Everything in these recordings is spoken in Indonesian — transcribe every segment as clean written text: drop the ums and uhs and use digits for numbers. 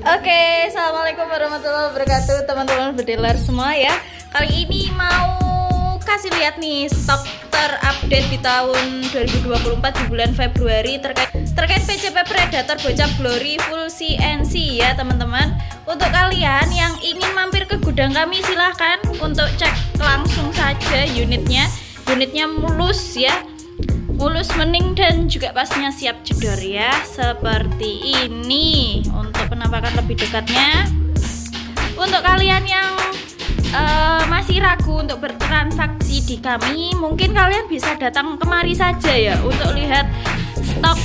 Oke, assalamualaikum warahmatullahi wabarakatuh teman-teman bediler semua ya. Kali ini mau kasih lihat nih stok terupdate di tahun 2024 di bulan Februari terkait PCP Predator Bocap Glory full CNC ya teman-teman. Untuk kalian yang ingin mampir ke gudang kami silahkan untuk cek langsung saja unitnya mulus ya. Mulus, mening, dan juga pasnya siap jedor ya, seperti ini. Untuk penampakan lebih dekatnya, untuk kalian yang masih ragu untuk bertransaksi di kami, mungkin kalian bisa datang kemari saja ya untuk lihat stok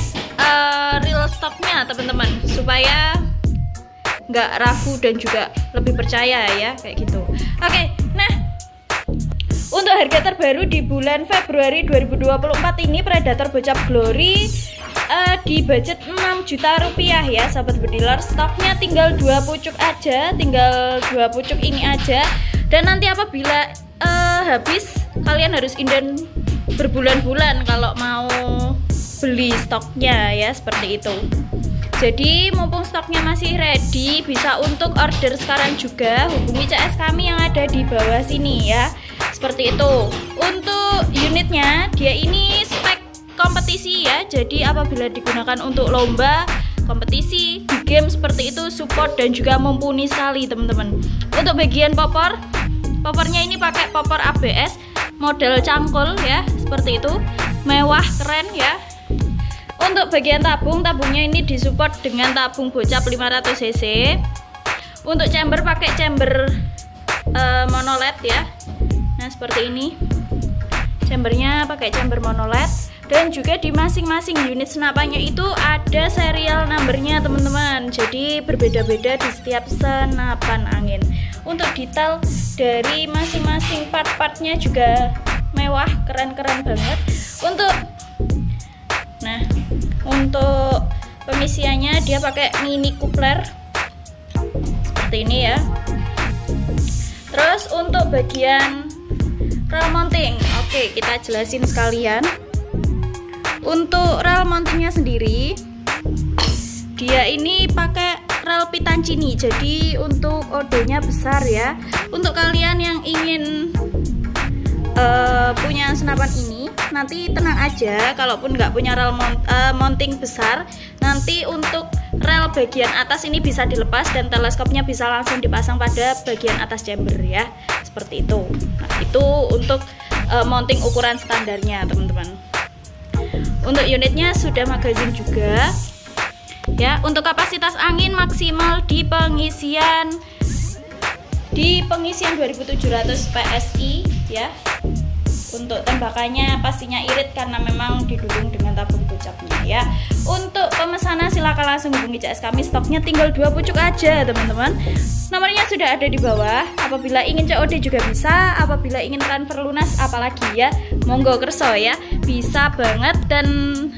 real stoknya teman-teman, supaya nggak ragu dan juga lebih percaya ya, kayak gitu. Oke, nah untuk harga terbaru di bulan Februari 2024 ini Predator Bocap Glory di budget 6 juta rupiah ya sahabat bediler. Stoknya tinggal 2 pucuk aja, tinggal 2 pucuk ini aja. Dan nanti apabila habis, kalian harus inden berbulan-bulan kalau mau beli stoknya ya, seperti itu. Jadi mumpung stoknya masih ready, bisa untuk order sekarang juga. Hubungi CS kami yang ada di bawah sini ya, seperti itu. Untuk unitnya, dia ini spek kompetisi ya, jadi apabila digunakan untuk lomba, kompetisi, di game seperti itu, support dan juga mumpuni sekali teman-teman. Untuk bagian popornya ini pakai popor ABS model cangkul ya, seperti itu, mewah keren ya. Untuk bagian tabungnya ini disupport dengan tabung bocap 500 cc. Untuk chamber pakai chamber monoled ya. Nah seperti ini, chambernya pakai chamber monoled. Dan juga di masing-masing unit senapannya itu ada serial numbernya teman-teman, jadi berbeda-beda di setiap senapan angin. Untuk detail dari masing-masing part-partnya juga mewah, keren-keren banget. Untuk pengisiannya dia pakai mini coupler seperti ini ya. Terus untuk bagian rail mounting, oke kita jelasin sekalian. Untuk rail mountingnya sendiri, dia ini pakai rail pitancini, jadi untuk odenya besar ya. Untuk kalian yang ingin punya senapan ini, nanti tenang aja, kalaupun nggak punya rel mounting besar, nanti untuk rel bagian atas ini bisa dilepas dan teleskopnya bisa langsung dipasang pada bagian atas chamber ya, seperti itu. Nah, itu untuk mounting ukuran standarnya teman-teman. Untuk unitnya sudah magazin juga ya. Untuk kapasitas angin maksimal di pengisian 2700 PSI ya. Untuk tembakannya pastinya irit karena memang didukung dengan tabung bocapnya ya. Untuk pemesanan silakan langsung hubungi CS kami, stoknya tinggal 2 pucuk aja teman-teman. Nomornya sudah ada di bawah. Apabila ingin COD juga bisa, apabila ingin transfer lunas apalagi ya, monggo kerso ya, bisa banget. Dan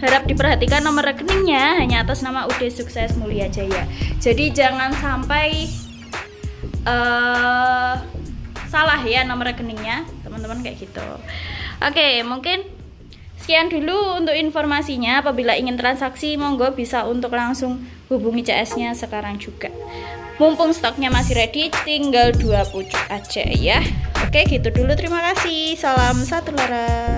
harap diperhatikan nomor rekeningnya hanya atas nama UD Sukses Mulia Jaya. Jadi jangan sampai salah ya nomor rekeningnya teman-teman, kayak gitu. Oke, mungkin sekian dulu untuk informasinya. Apabila ingin transaksi monggo bisa untuk langsung hubungi CS-nya sekarang juga, mumpung stoknya masih ready, tinggal 2 pucuk aja ya. Oke, gitu dulu, terima kasih, salam satu laras.